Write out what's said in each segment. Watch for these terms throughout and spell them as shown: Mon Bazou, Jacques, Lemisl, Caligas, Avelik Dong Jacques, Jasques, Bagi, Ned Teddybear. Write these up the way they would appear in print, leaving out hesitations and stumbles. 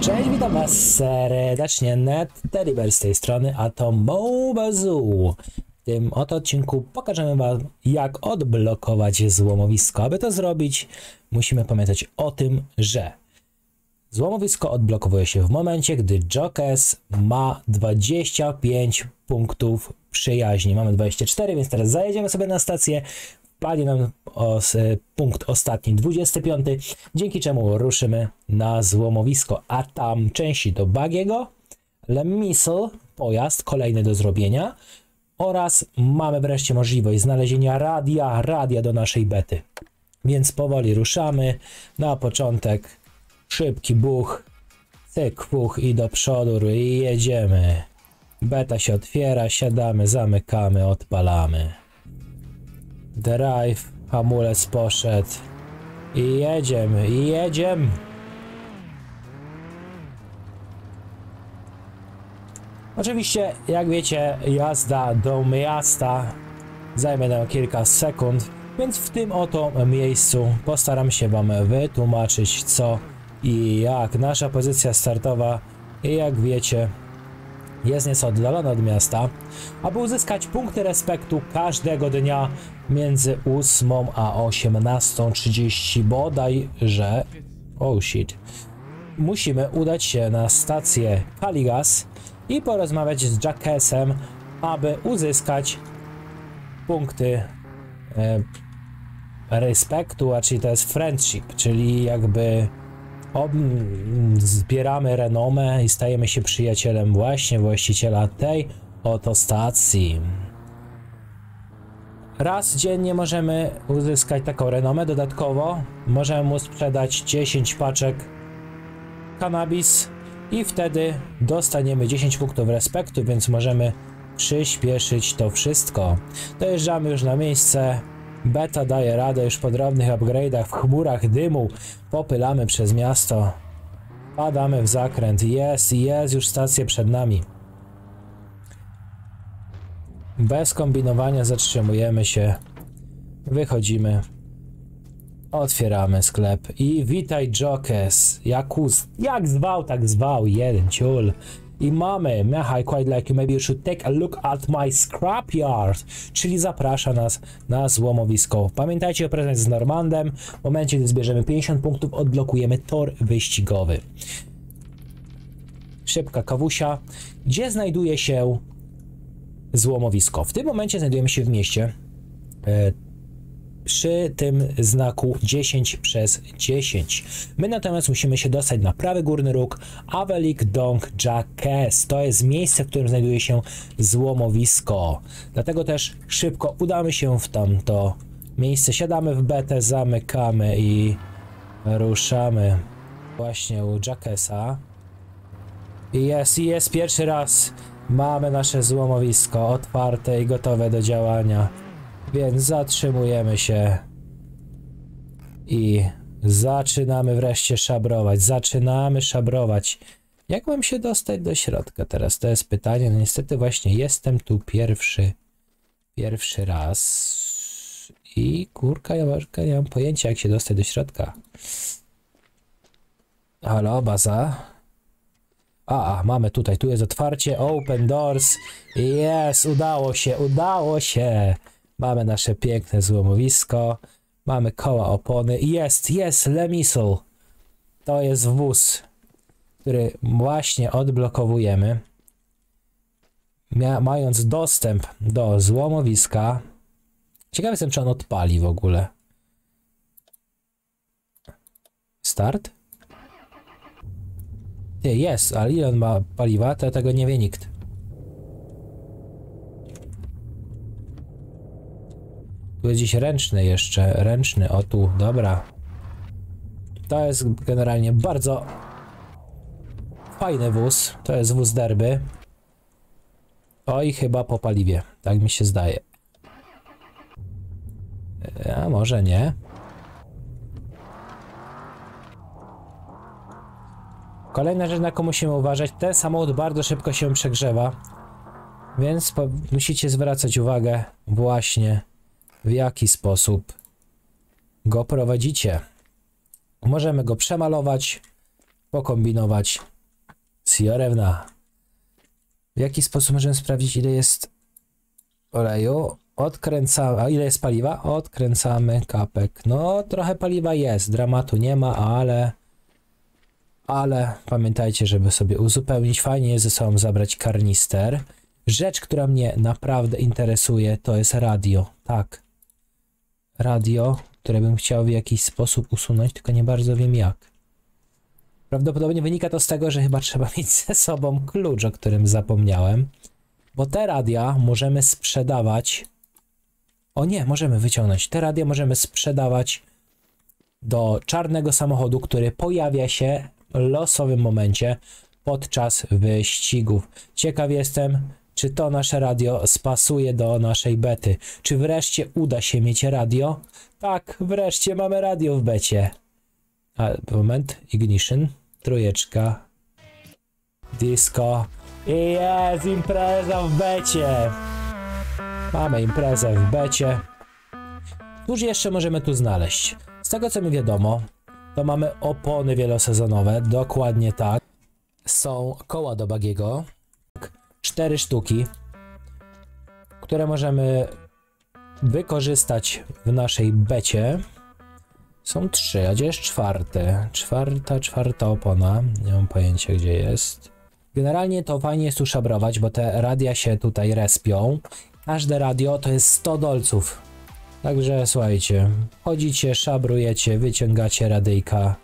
Cześć, witam was serdecznie, Ned Teddybear z tej strony, a to Mon Bazou. W tym oto odcinku pokażemy wam, jak odblokować złomowisko. Aby to zrobić, musimy pamiętać o tym, że złomowisko odblokowuje się w momencie, gdy Jacques ma 25 punktów przyjaźni. Mamy 24, więc teraz zajedziemy sobie na stację. Wpadnie nam punkt ostatni, 25, dzięki czemu ruszymy na złomowisko. A tam części do Bagiego, Lemisl, pojazd, kolejny do zrobienia. Oraz mamy wreszcie możliwość znalezienia radia do naszej bety. Więc powoli ruszamy. Na początek szybki buch, cyk, puch i do przodu i jedziemy. Beta się otwiera, siadamy, zamykamy, odpalamy. Drive, hamulec poszedł. I jedziemy, i jedziemy. Oczywiście, jak wiecie, jazda do miasta zajmie nam kilka sekund, więc w tym oto miejscu postaram się wam wytłumaczyć co i jak. Nasza pozycja startowa, jak wiecie, jest nieco oddalona od miasta. Aby uzyskać punkty respektu każdego dnia między 8 a 18:30 bodajże, oh shit, musimy udać się na stację Caligas i porozmawiać z Jacquesem, aby uzyskać punkty respektu, a czyli to jest friendship, czyli jakby zbieramy renomę i stajemy się przyjacielem właśnie właściciela tej oto stacji. Raz dziennie możemy uzyskać taką renomę, dodatkowo możemy mu sprzedać 10 paczek cannabis i wtedy dostaniemy 10 punktów respektu, więc możemy przyspieszyć to wszystko. Dojeżdżamy już na miejsce. Beta daje radę już po drobnych upgrade'ach, w chmurach dymu. Popylamy przez miasto. Padamy w zakręt. Jest już stacja przed nami. Bez kombinowania zatrzymujemy się. Wychodzimy. Otwieramy sklep i witaj Jacques, jak zwał, tak zwał, jeden ciul. I mamy, I quite like you, maybe you should take a look at my scrapyard, czyli zaprasza nas na złomowisko. Pamiętajcie o prezencie z Normandem, w momencie gdy zbierzemy 50 punktów odblokujemy tor wyścigowy. Szybka kawusia, gdzie znajduje się złomowisko? W tym momencie znajdujemy się w mieście. Przy tym znaku 10/10. My natomiast musimy się dostać na prawy górny róg Avelik Dong Jacques. To jest miejsce, w którym znajduje się złomowisko. Dlatego też szybko udamy się w tamto miejsce. Siadamy w betę, zamykamy i ruszamy właśnie u Jacquesa. I jest pierwszy raz. Mamy nasze złomowisko otwarte i gotowe do działania. Więc zatrzymujemy się i zaczynamy wreszcie szabrować. Jak mam się dostać do środka teraz? To jest pytanie. No niestety właśnie jestem tu pierwszy raz i kurka, ja nie mam pojęcia jak się dostać do środka. Halo, baza? Mamy tutaj, tu jest otwarcie, open doors. Jest, udało się. Mamy nasze piękne złomowisko. Mamy koła opony. Jest Lemisl. To jest wóz, który właśnie odblokowujemy. Mając dostęp do złomowiska. Ciekawy jestem, czy on odpali w ogóle. Start? Jest, ale ile on ma paliwa? To tego nie wie nikt. Tu jest dziś ręczny jeszcze, o tu, dobra. To jest generalnie bardzo fajny wóz, to jest wóz derby. Oj, chyba po paliwie, tak mi się zdaje. A może nie. Kolejna rzecz, na którą musimy uważać, ten samochód bardzo szybko się przegrzewa. Więc musicie zwracać uwagę właśnie w jaki sposób go prowadzicie. Możemy go przemalować, pokombinować. Siorewna. W jaki sposób możemy sprawdzić, ile jest oleju? Odkręcamy, a ile jest paliwa? Odkręcamy kapek. No, trochę paliwa jest, dramatu nie ma, ale pamiętajcie, żeby sobie uzupełnić. Fajnie jest ze sobą zabrać karnister. Rzecz, która mnie naprawdę interesuje, to jest radio. Tak. Radio, które bym chciał w jakiś sposób usunąć, tylko nie bardzo wiem jak. Prawdopodobnie wynika to z tego, że chyba trzeba mieć ze sobą klucz, o którym zapomniałem. Bo te radia możemy sprzedawać. O nie, możemy wyciągnąć. Te radia możemy sprzedawać do czarnego samochodu, który pojawia się w losowym momencie podczas wyścigów. Ciekaw jestem, czy to nasze radio spasuje do naszej bety. Czy wreszcie uda się mieć radio? Tak, wreszcie mamy radio w becie. A, moment, ignition, trójeczka, disco. I jest impreza w becie. Mamy imprezę w becie. Cóż jeszcze możemy tu znaleźć? Z tego co mi wiadomo, to mamy opony wielosezonowe, dokładnie tak. Są koła do bagiego, 4 sztuki, które możemy wykorzystać w naszej becie. Są 3, a gdzie jest czwarty? Czwarta opona, nie mam pojęcia gdzie jest. Generalnie to fajnie jest tu szabrować, bo te radia się tutaj respią. Każde radio to jest 100 dolców. Także słuchajcie, chodzicie, szabrujecie, wyciągacie radyjka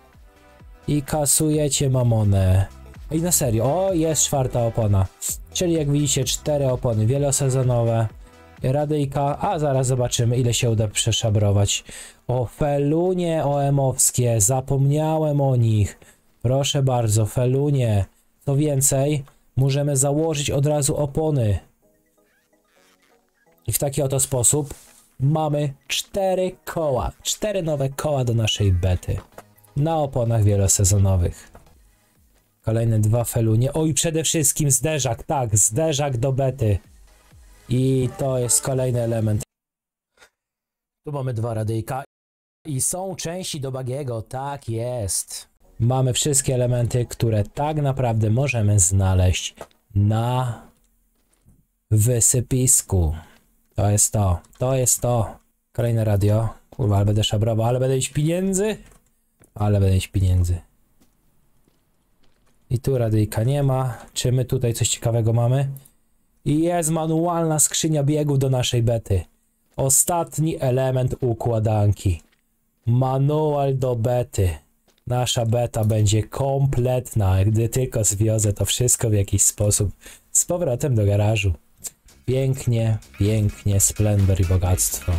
i kasujecie mamonę. I na serio, o jest 4. opona. Czyli jak widzicie 4 opony wielosezonowe, radyjka, a zaraz zobaczymy ile się uda przeszabrować. O felunie OM-owskie, zapomniałem o nich. Proszę bardzo, felunie. Co więcej, możemy założyć od razu opony. I w taki oto sposób mamy 4 koła. 4 nowe koła do naszej bety. Na oponach wielosezonowych. Kolejne 2 felunie. O i przede wszystkim zderzak. Tak, zderzak do bety. I to jest kolejny element. Tu mamy 2 radyjka. I są części do bagiego. Tak jest. Mamy wszystkie elementy, które tak naprawdę możemy znaleźć na wysypisku. To jest to. To jest to. Kolejne radio. Kurwa, ale będę szabrował, ale będę mieć pieniędzy. Ale będę mieć pieniędzy. I tu radyjka nie ma. Czy my tutaj coś ciekawego mamy? I jest manualna skrzynia biegów do naszej bety. Ostatni element układanki. Manual do bety. Nasza beta będzie kompletna, gdy tylko zwiozę to wszystko w jakiś sposób z powrotem do garażu. Pięknie, pięknie, splendor i bogactwo.